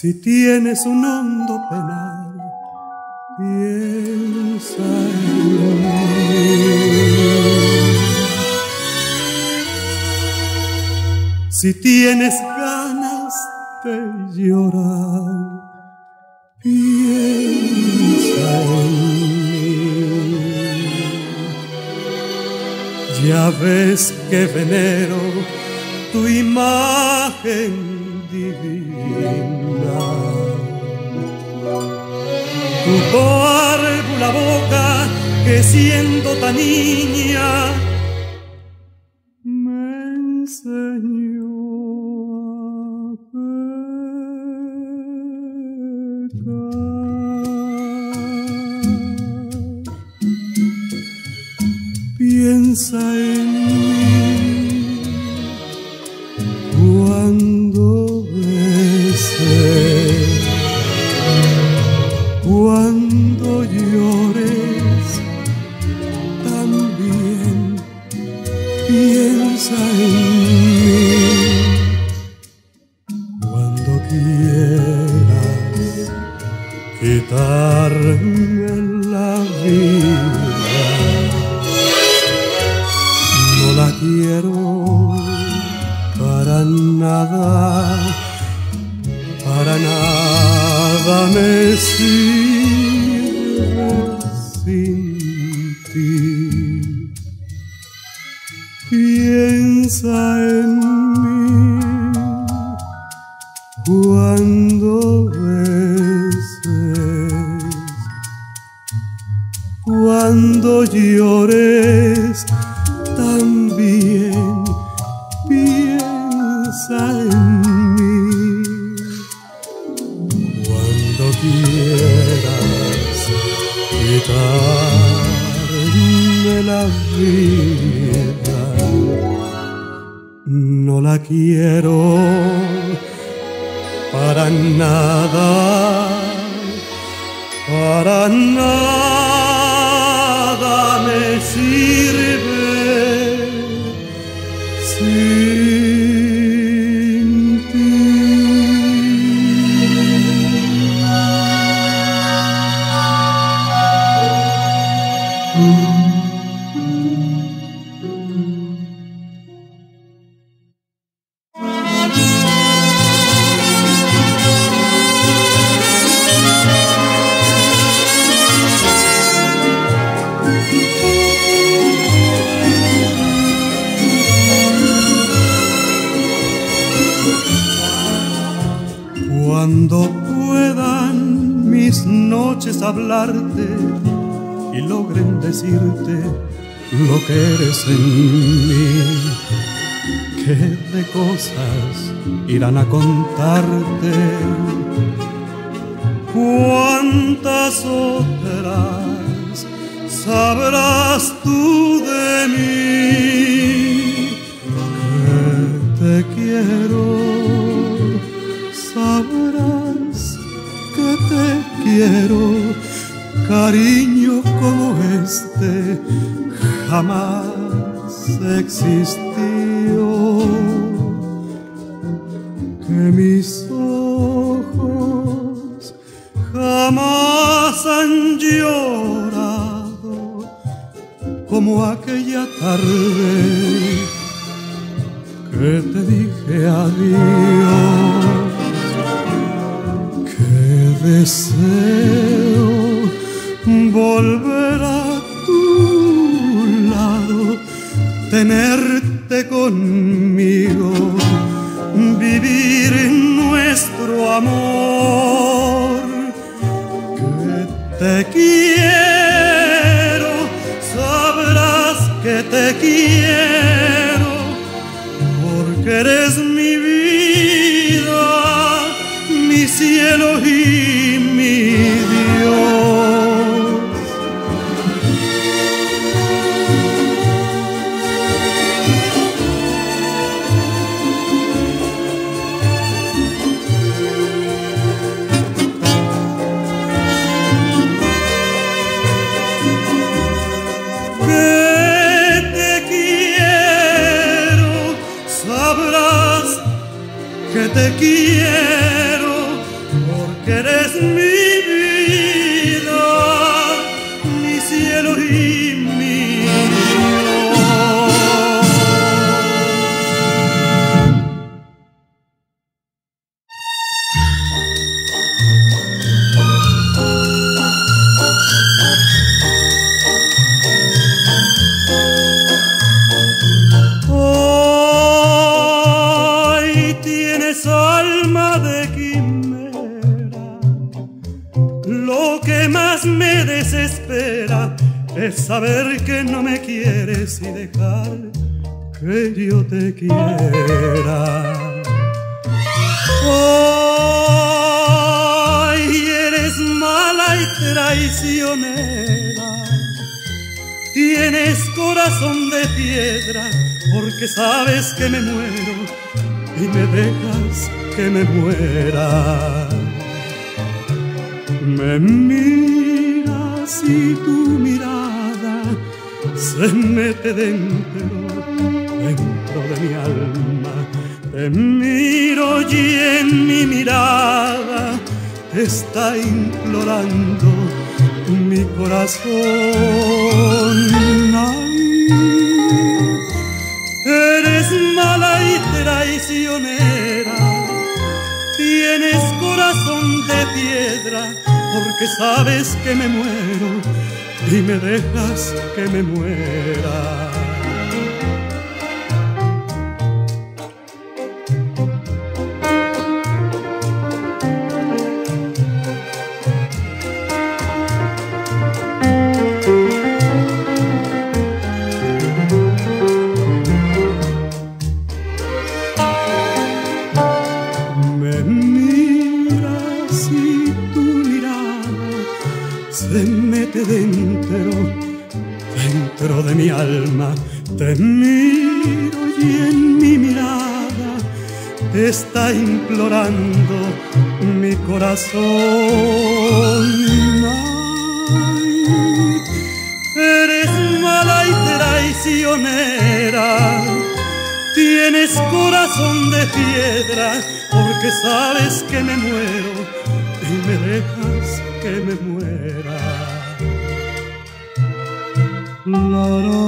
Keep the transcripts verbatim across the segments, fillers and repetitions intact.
Si tienes un hondo penar, piensa en mí. Si tienes ganas de llorar, piensa en mí. Ya ves que venero tu imagen divina, tu párvula boca que siendo tan niña me enseñó a pecar. Piensa en mí cuando beses, cuando llores, también piensa en mí cuando quieras quitarme la vida. No la quiero para nada, para nada me sirve sin ti. Piensa en mí cuando beses, cuando llores, también piensa en mí cuando quieras quitarme la vida. No la quiero para nada, para nada me sirve. Cuando puedan mis noches hablarte y logren decirte lo que eres en mí, qué de cosas irán a contarte, cuántas otras sabrás tú de mí, que te quiero. Sabrás que te quiero, cariño como este jamás existió. Que mis ojos jamás han llorado como aquella tarde que te dije adiós. Deseo volver a tu lado, tenerte conmigo, vivir nuestro amor. Que te quiero, sabrás que te quiero, porque eres mi vida, mi cielo y que te quiero, eres mi vida, mi cielo y mi amor. Hoy tienes alma de me desespera, es saber que no me quieres y dejar que yo te quiera. Hoy eres mala y traicionera, tienes corazón de piedra, porque sabes que me muero y me dejas que me muera. Me miras y tu mirada se mete dentro, dentro de mi alma. Te miro y en mi mirada te está implorando mi corazón. Ay, eres mala y traicionera, tienes corazón de piedra, porque sabes que me muero y me dejas que me muera. Se mete dentro, dentro de mi alma. Te miro y en mi mirada te está implorando mi corazón. Ay, eres mala y traicionera, tienes corazón de piedra, porque sabes que me muero y me dejas que me muera. La, la.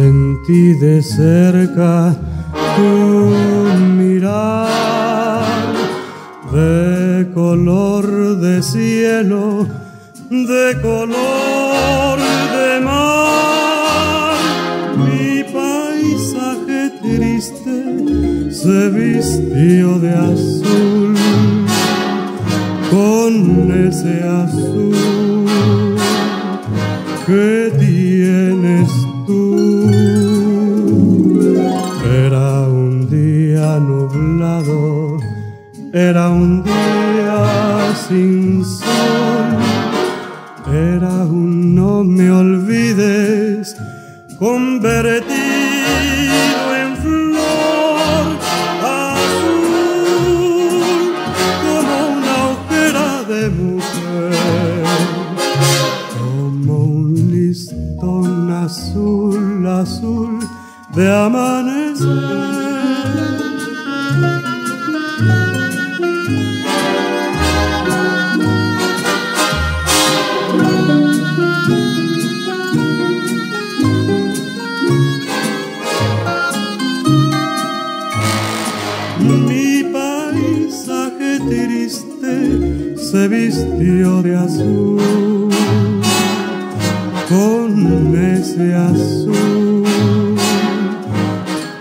Sentí de cerca tu mirar de color de cielo, de color de mar. Mi paisaje triste se vistió de azul, con ese azul que tienes tú. Era un día nublado, era un día sin sol, era un no me olvides convertido en flor azul, como una hoguera de mujer, como un listón azul, azul de amanecer. Mi paisaje triste se vistió de azul, con ese azul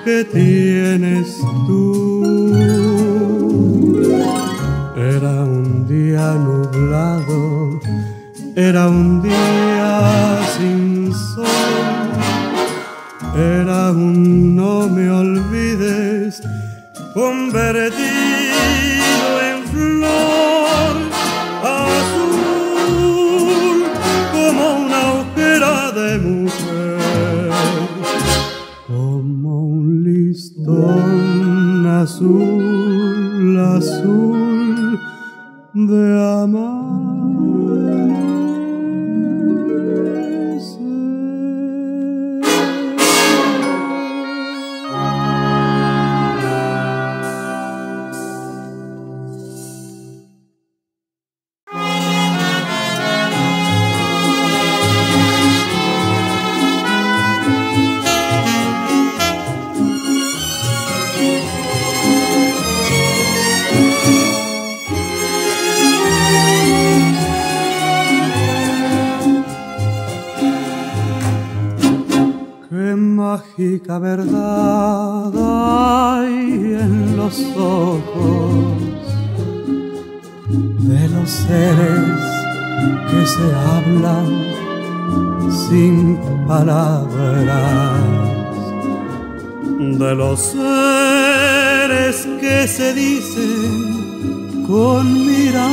que tienes tú. Era un día nublado, era un día sin sol, era un no me olvides convertido en flor azul como una ojera de mujer, como un listón azul, azul de amar. Mágica verdad hay en los ojos de los seres que se hablan sin palabras, de los seres que se dicen con miradas.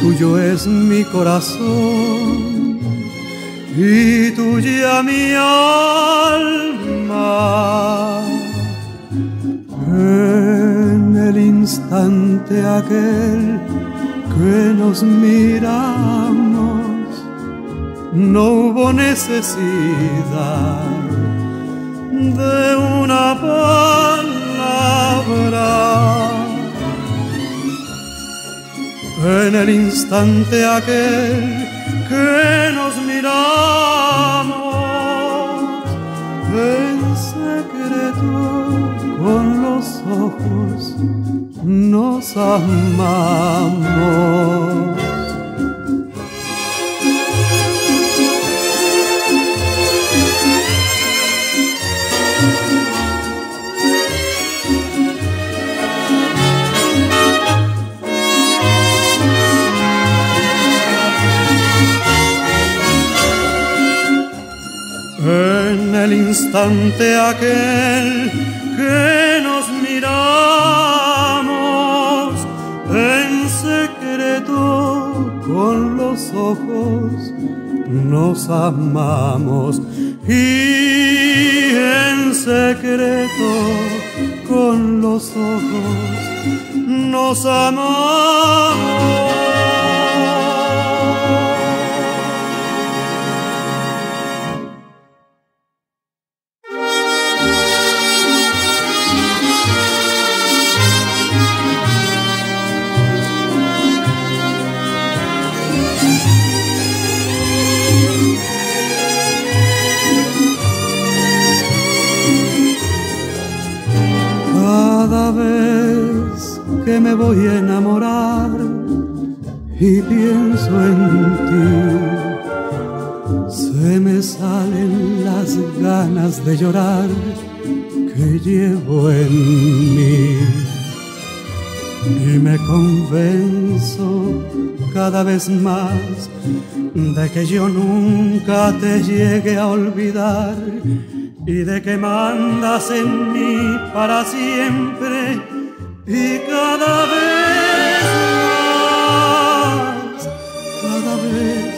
Tuyo es mi corazón y tuya mi alma, en el instante aquel que nos miramos no hubo necesidad de una palabra. En el instante aquel que nos miramos en secreto, con los ojos nos amamos. En el instante aquel que nos miramos en secreto, con los ojos nos amamos, y en secreto con los ojos nos amamos. Cada vez que me voy a enamorar y pienso en ti, se me salen las ganas de llorar que llevo en mí, y me convenzo cada vez más de que yo nunca te llegué a olvidar, y de que mandas en mí para siempre. Y cada vez más, cada vez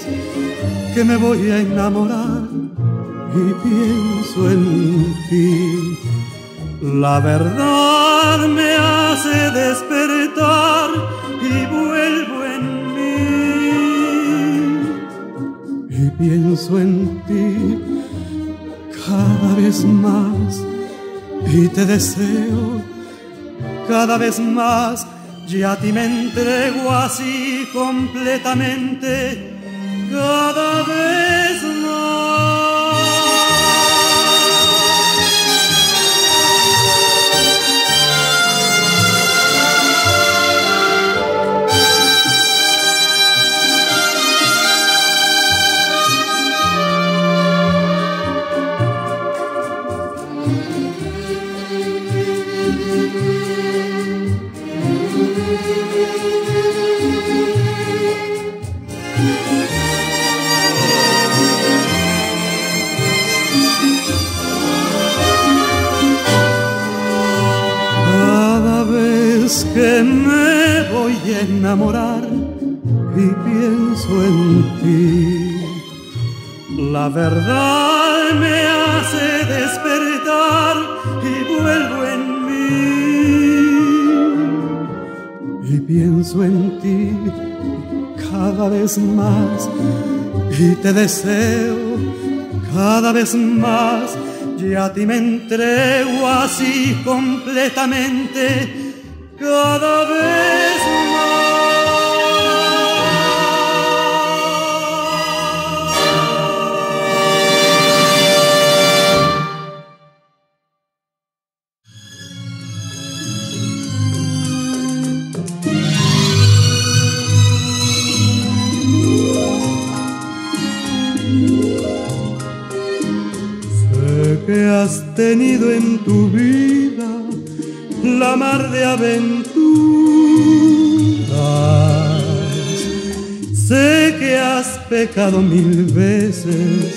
que me voy a enamorar y pienso en ti, la verdad me hace despertar y vuelvo en mí, y pienso en ti cada vez más, y te deseo cada vez más. Ya a ti me entrego así completamente, cada vez más. enamorar y pienso en ti. La verdad me hace despertar y vuelvo en mí. Y pienso en ti cada vez más y te deseo cada vez más. Y a ti me entrego así completamente cada vez que has tenido en tu vida la mar de aventuras. Sé que has pecado mil veces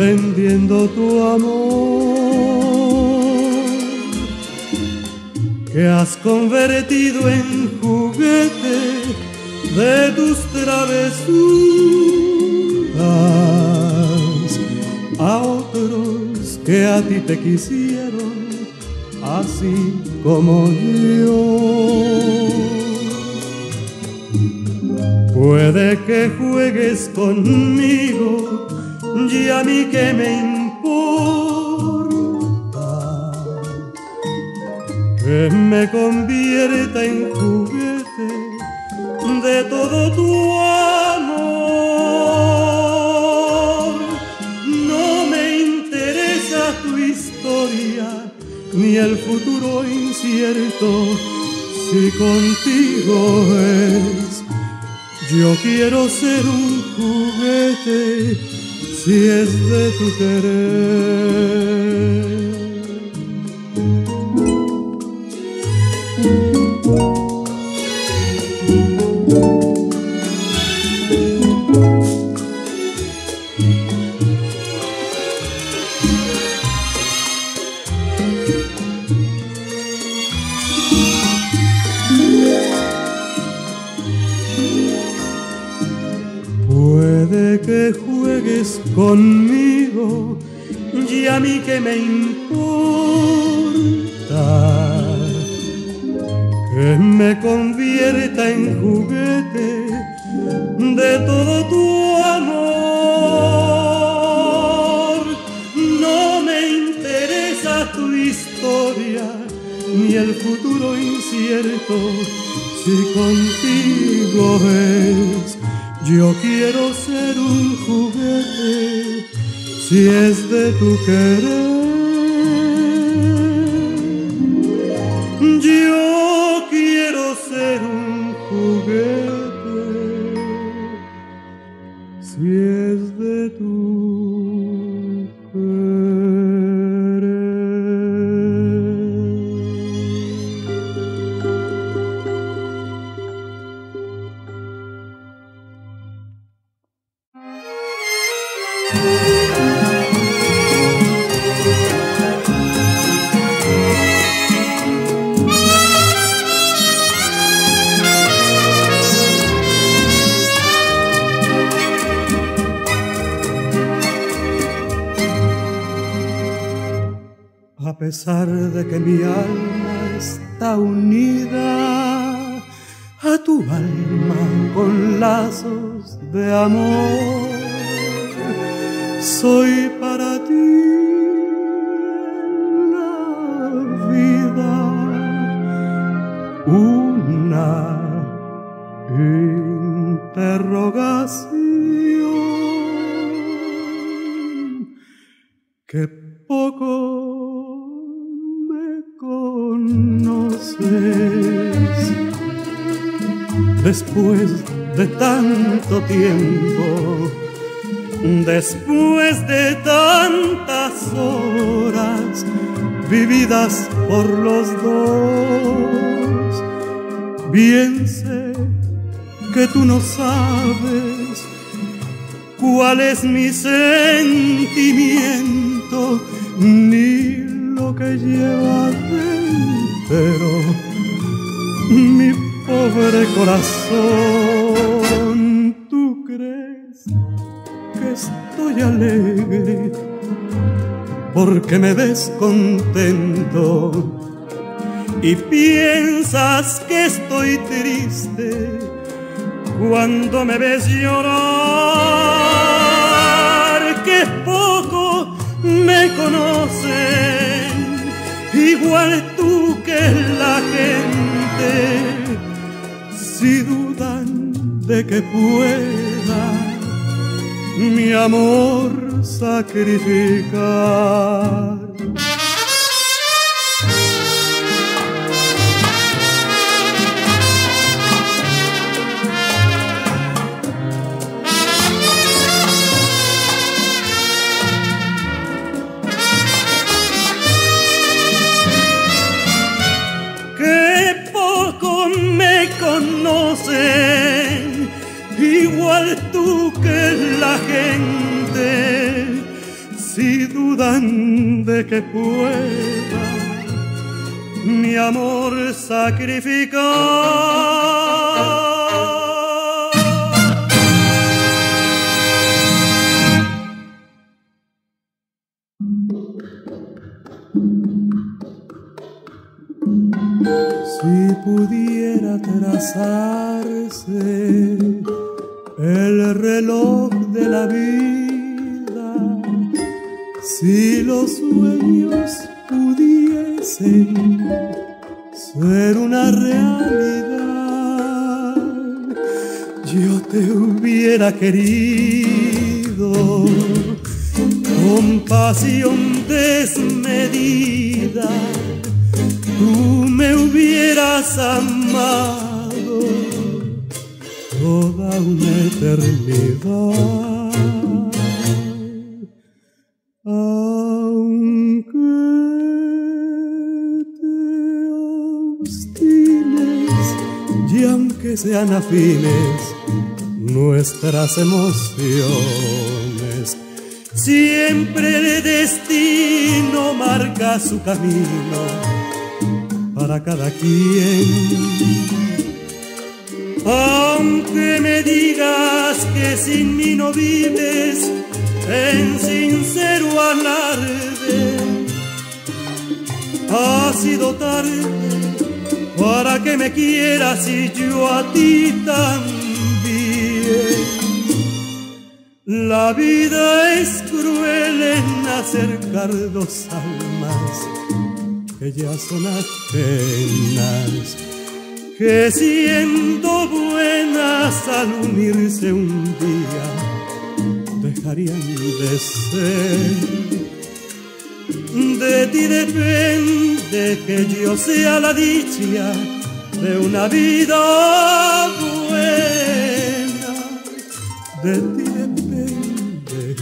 vendiendo tu amor, que has convertido en juguete de tus travesuras a otros que a ti te quisieron así como yo. Puede que juegues conmigo y a mí que me importa, que me convierta en juguete de todo tu amor. Ni el futuro incierto, si contigo es. Yo quiero ser un juguete, si es de tu querer. Que juegues conmigo y a mí que me importa, que me convierta en juguete de todo tu amor. No me interesa tu historia ni el futuro incierto, si contigo es. Yo quiero ser un juguete, si es de tu querer. Yo quiero ser un juguete, si es de tu A pesar de que mi alma está unida a tu alma con lazos de amor, soy para ti la vida una interrogación que poco conoces. Después de tanto tiempo, después de tantas horas vividas por los dos, bien sé que tú no sabes cuál es mi sentimiento ni lo que lleva dentro mi Pobre corazón, ¿tú crees que estoy alegre porque me descontento? Y piensas que estoy triste cuando me ves llorar, que poco me conocen, igual tú que la gente. Si dudan de que pueda mi amor sacrificar. Conocen, igual tú que la gente, si dudan de que pueda mi amor sacrificar. Si pudiera trazarse el reloj de la vida, si los sueños pudiesen ser una realidad, yo te hubiera querido con pasión desmedida. Tú me hubieras amado toda una eternidad, aunque te obstines y aunque sean afines nuestras emociones, siempre el destino marca su camino para cada quien. Aunque me digas que sin mí no vives, en sincero alarde ha sido tarde para que me quieras y yo a ti también. La vida es cruel en acercar dos almas que ya son ajenas, que siendo buenas al unirse un día dejarían de ser. De ti depende que yo sea la dicha de una vida buena, de ti depende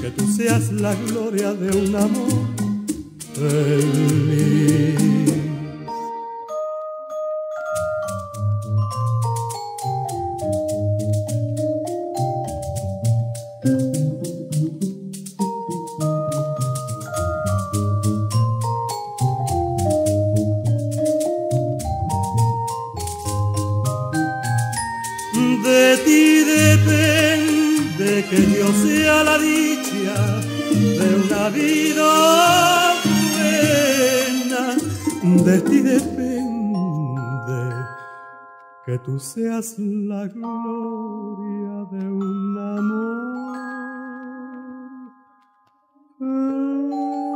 que tú seas la gloria de un amor feliz. De ti depende que yo sea la dicha de una vida. De ti depende que tú seas la gloria de un amor.